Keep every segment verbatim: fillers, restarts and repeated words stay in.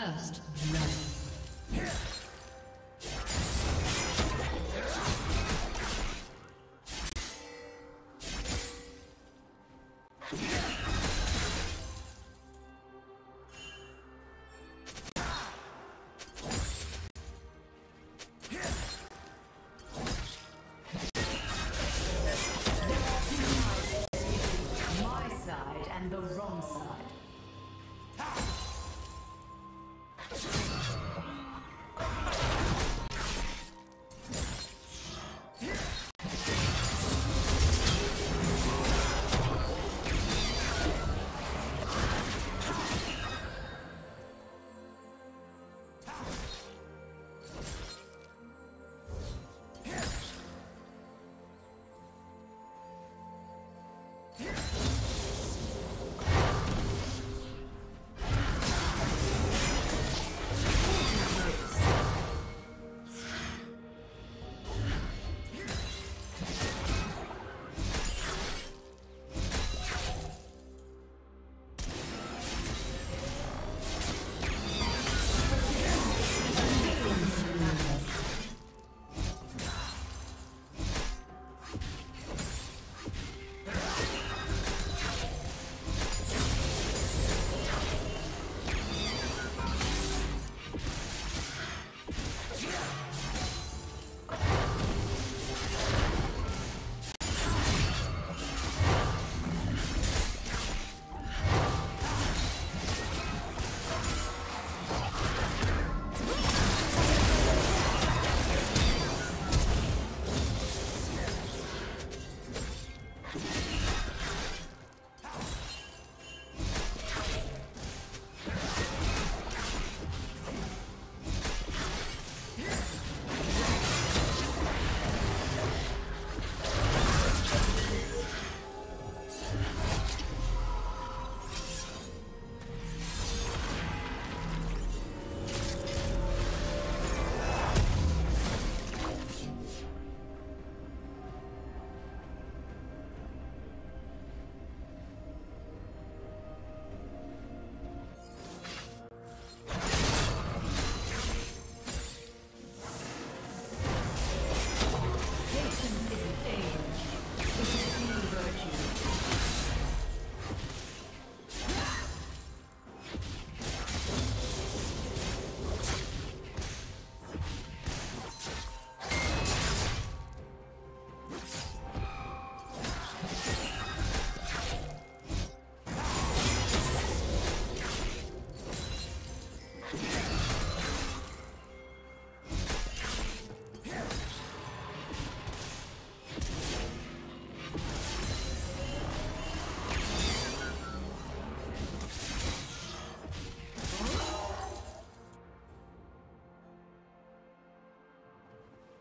First blood.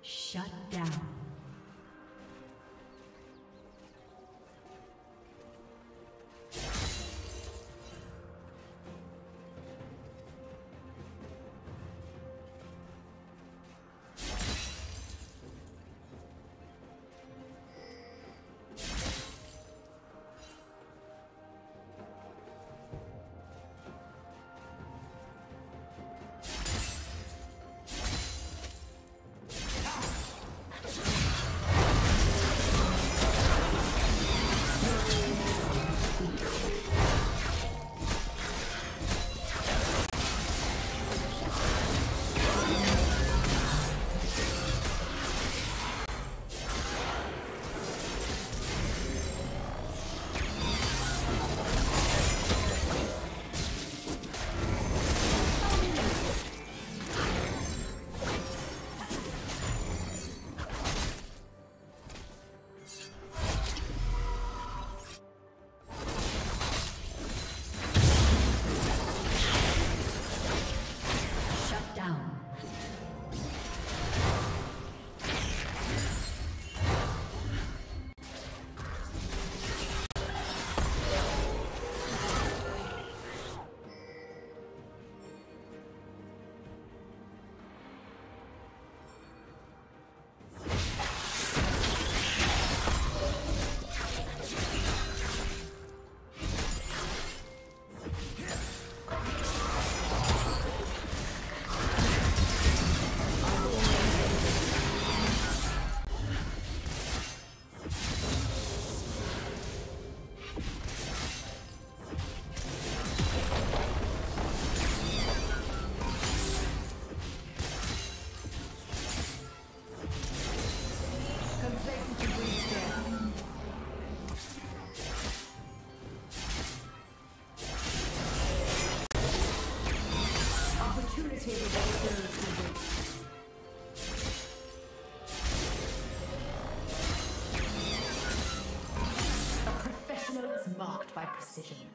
Shut down. Let's go. oxygen.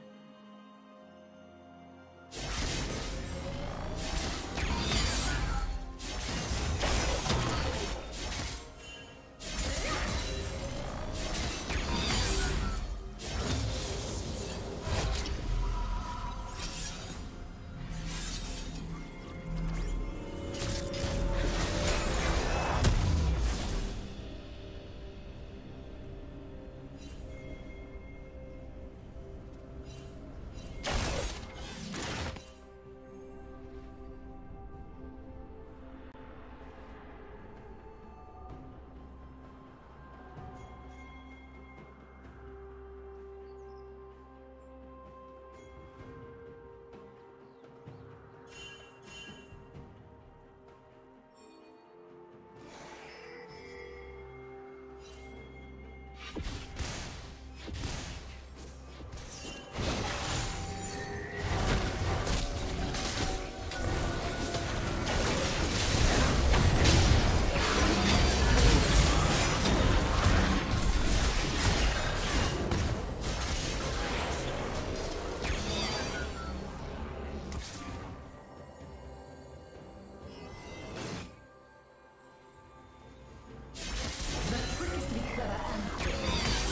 The quickest recover and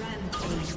Rampage.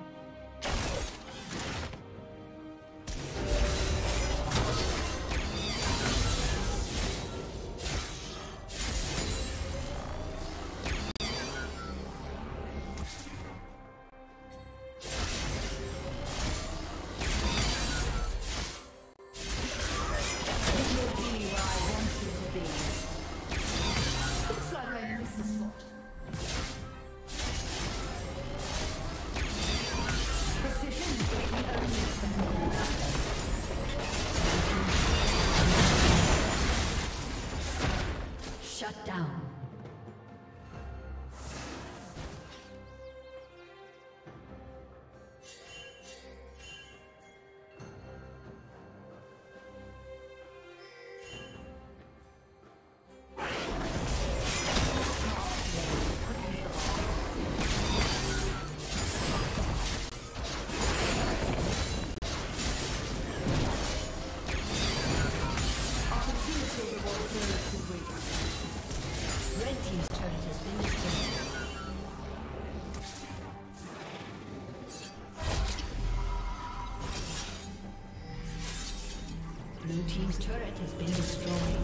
Blue team's turret has been destroyed.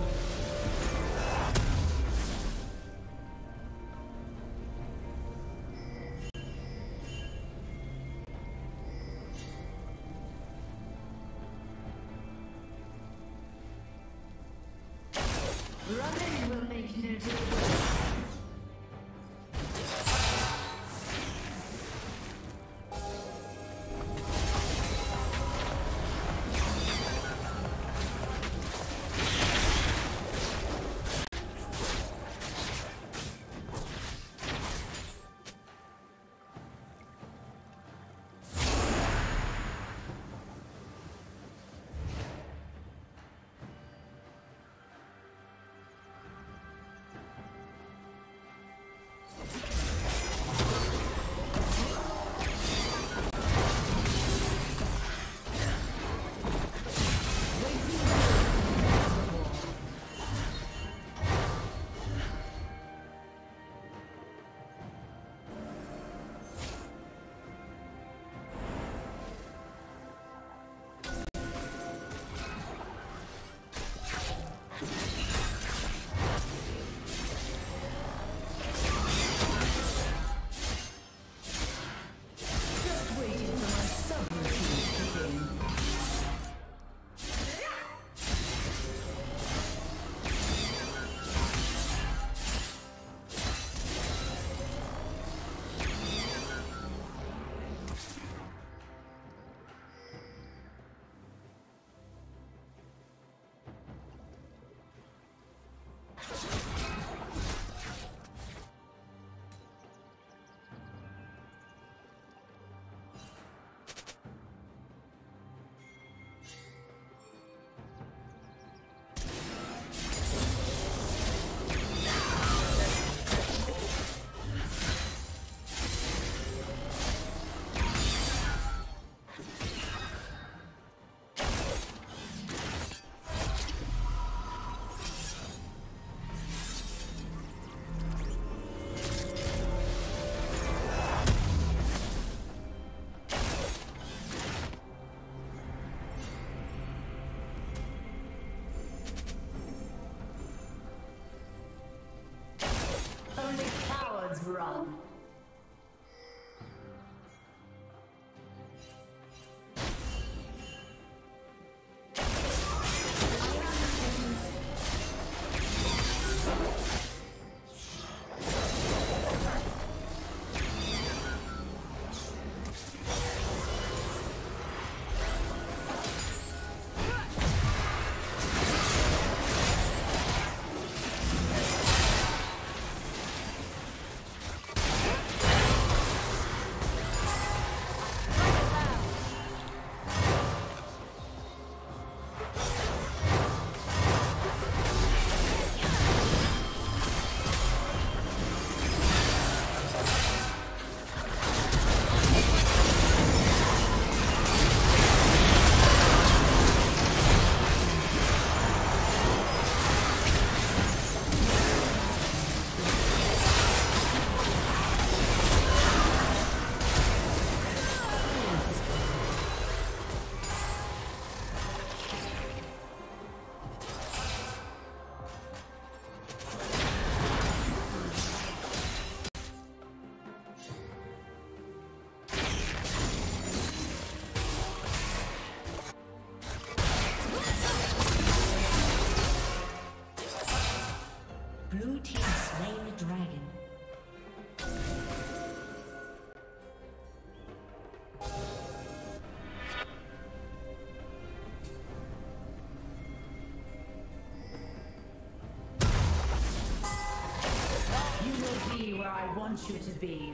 You to be.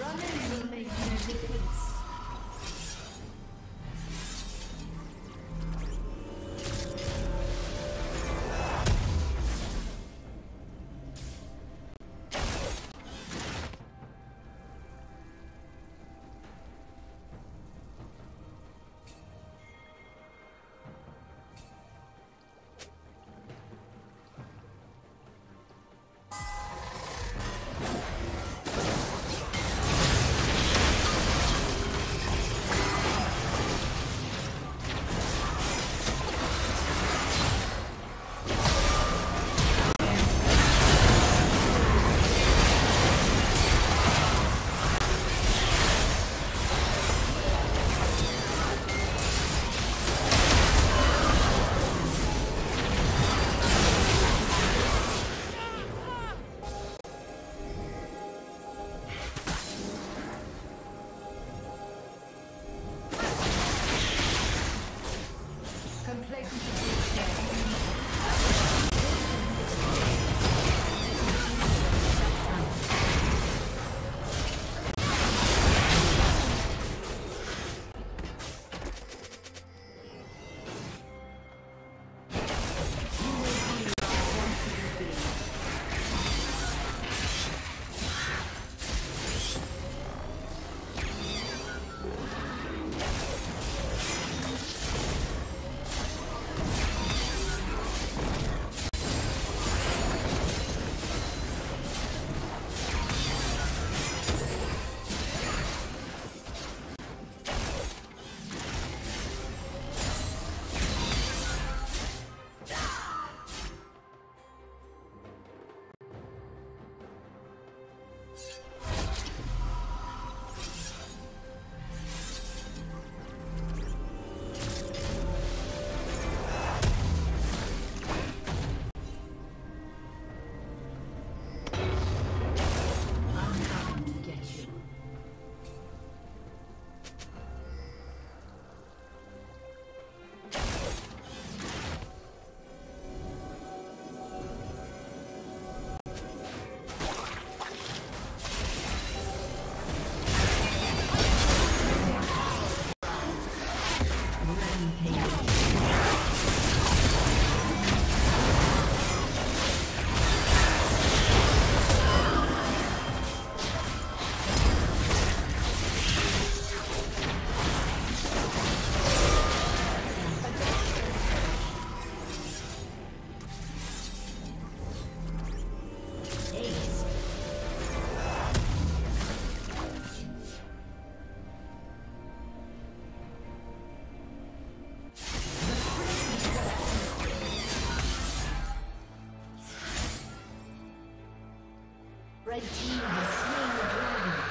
Running will make no difference. Complexity. Red team has slain the dragon.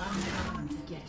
I'm coming to get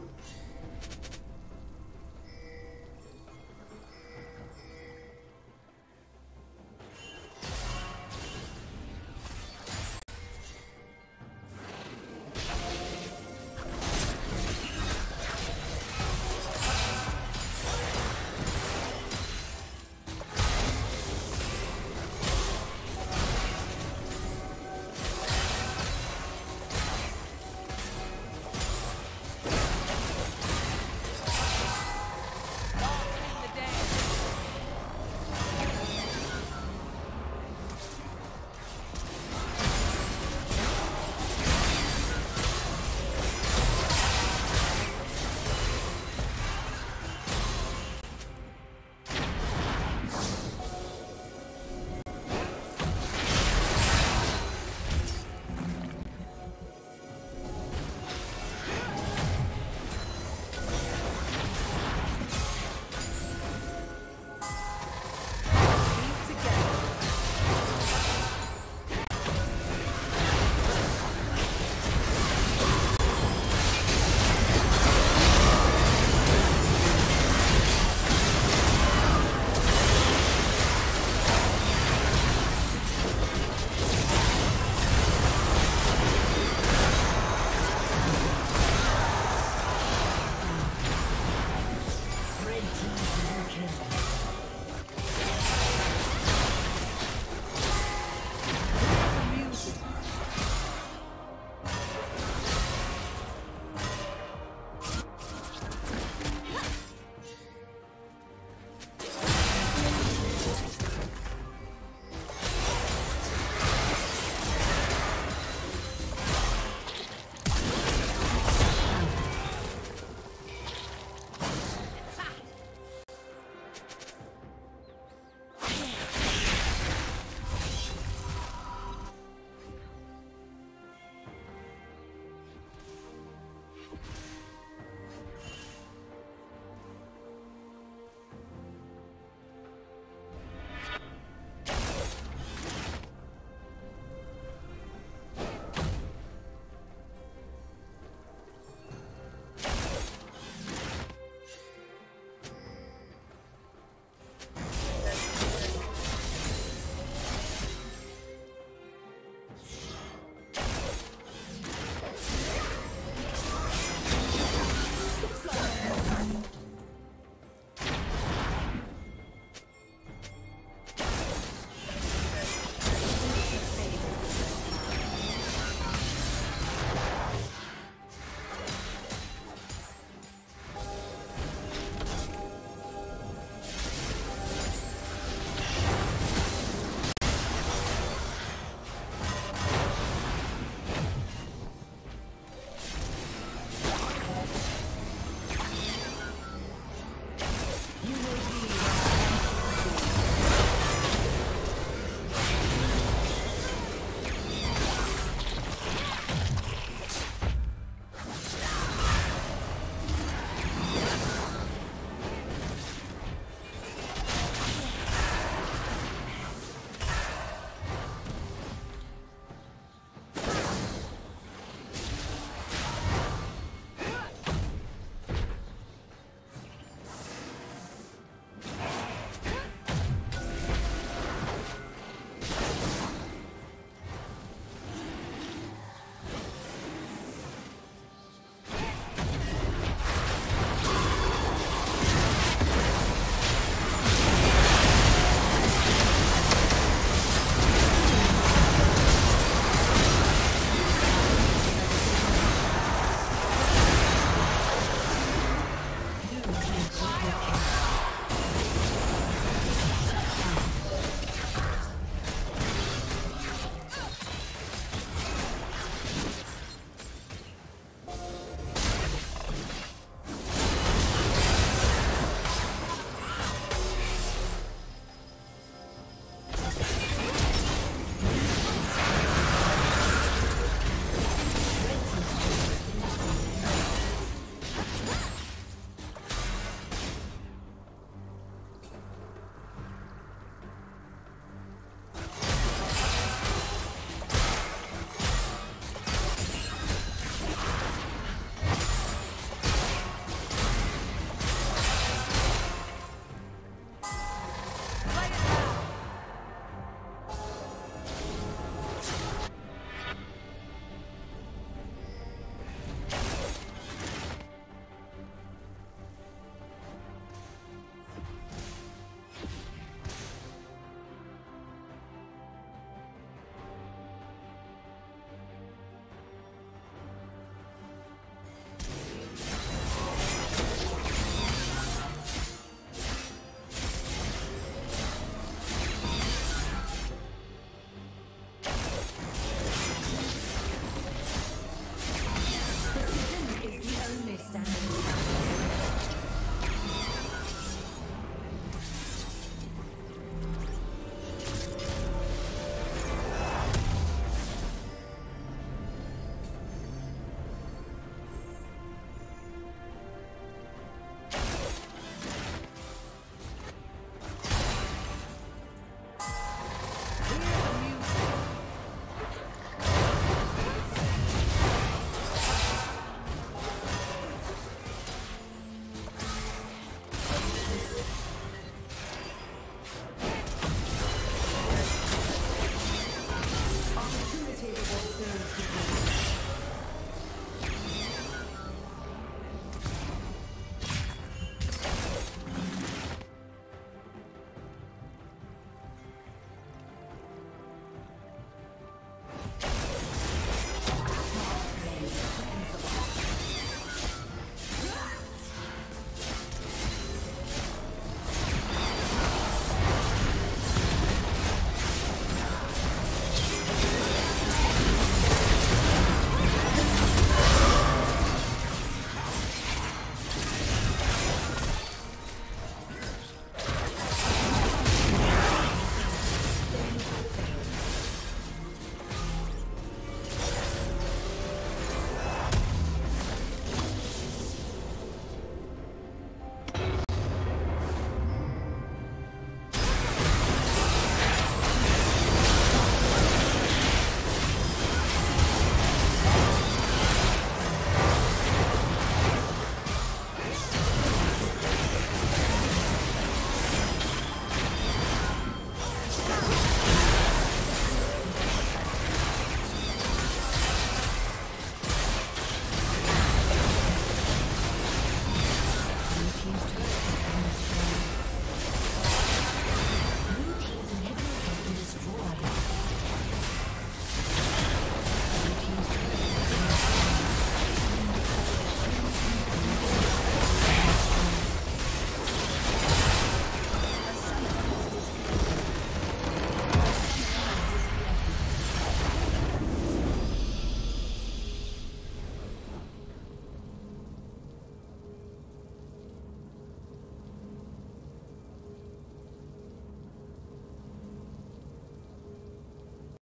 you.